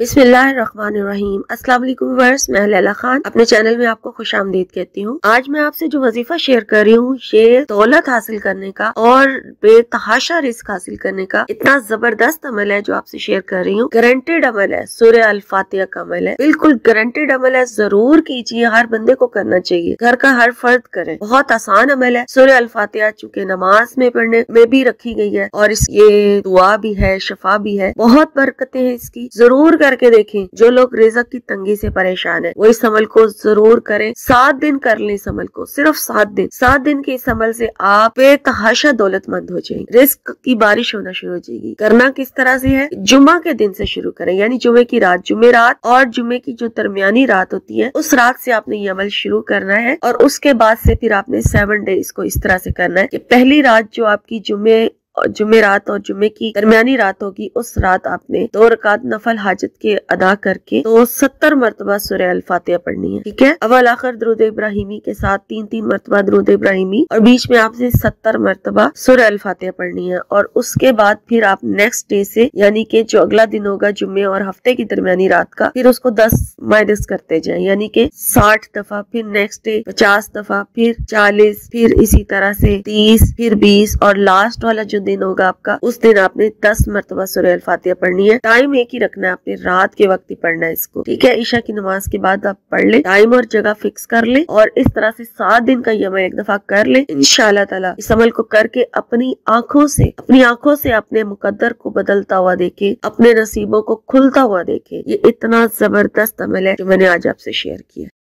बिस्मिल्लाहिर्रहमानिर्रहीम। अस्सलाम वालेकुम व्यूअर्स, मैं लैला खान अपने चैनल में आपको खुश आमदीद कहती हूँ। आज मैं आपसे जो वजीफा शेयर कर रही हूँ ये दौलत हासिल करने का और बेतहाशा रिस्क हासिल करने का इतना जबरदस्त अमल है जो आपसे शेयर कर रही हूँ। गारंटेड अमल है, सूरह अल फातिहा का अमल है, बिल्कुल गारंटेड अमल है, जरूर कीजिए, हर बंदे को करना चाहिए, घर का हर फर्द करे। बहुत आसान अमल है। सूरह अल फातिहा चूँकि नमाज में पढ़ने में भी रखी गई है और ये दुआ भी है, शफा भी है, बहुत बरकतें हैं इसकी। जरूर करके देखें। जो लोग रिज़्क़ की तंगी से परेशान है वो इस अमल को जरूर करें। 7 दिन कर लें इस अमल को, सिर्फ 7 दिन। 7 दिन के इस अमल से आप बेतहाशा दौलतमंद हो जाएंगे, रिज़्क़ की बारिश होना शुरू हो जाएगी। करना किस तरह से है, जुम्मा के दिन से शुरू करें, यानी जुम्मे की रात, जुम्मे रात और जुम्मे की जो दरमियानी रात होती है उस रात से आपने ये अमल शुरू करना है और उसके बाद से फिर आपने 7 डेज को इस तरह से करना है कि पहली रात जो आपकी जुम्मे रात और जुम्मे की दरमियानी रात होगी उस रात आपने 2 रकात नफल हाजत के अदा करके 70 मरतबा सूरह अल फातिहा पढ़नी है। ठीक है, अव्वल आखिर दरूद इब्राहिमी के साथ 3-3 मरतबा दरूद इब्राहिमी और बीच में आपसे 70 मरतबा सूरह अल फातिहा पढ़नी है। और उसके बाद फिर आप नेक्स्ट डे से, यानी कि जो अगला दिन होगा जुम्मे और हफ्ते की दरमियानी रात का, फिर उसको 10 माइनस करते जाए, यानी कि 60 दफा, फिर नेक्स्ट डे 50 दफा, फिर 40, फिर इसी तरह से 30, फिर 20 और लास्ट वाला दिन होगा आपका उस दिन आपने 10 मरतबा सूरह अल फातिहा पढ़नी है। टाइम एक ही रखना है, आपने रात के वक्त ही पढ़ना है इसको। ठीक है, ईशा की नमाज के बाद आप पढ़ ले, टाइम और जगह फिक्स कर ले और इस तरह से 7 दिन का ये अमल एक दफा कर ले। इंशाल्लाह ताला इस अमल को करके अपनी आंखों से अपने मुकद्दर को बदलता हुआ देखे, अपने नसीबों को खुलता हुआ देखे। ये इतना जबरदस्त अमल है जो मैंने आज आपसे शेयर किया।